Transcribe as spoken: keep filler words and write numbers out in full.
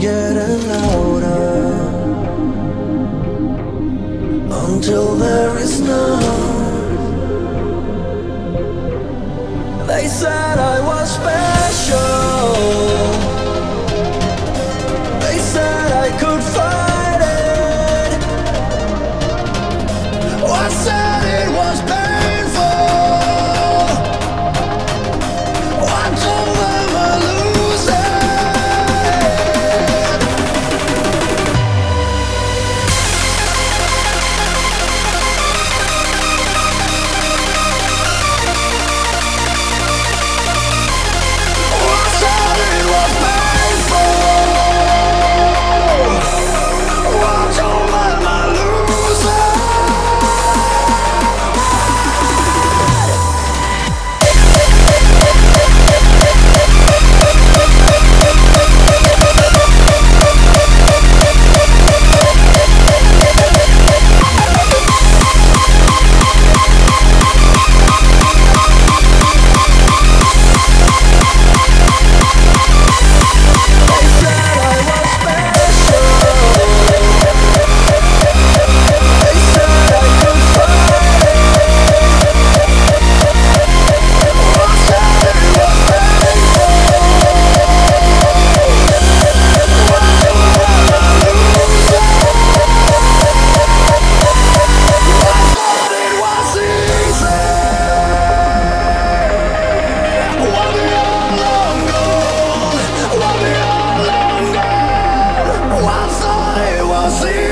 getting louder until there is none. They said I was special. They said I could fight it. Oh, I said it was bad. See?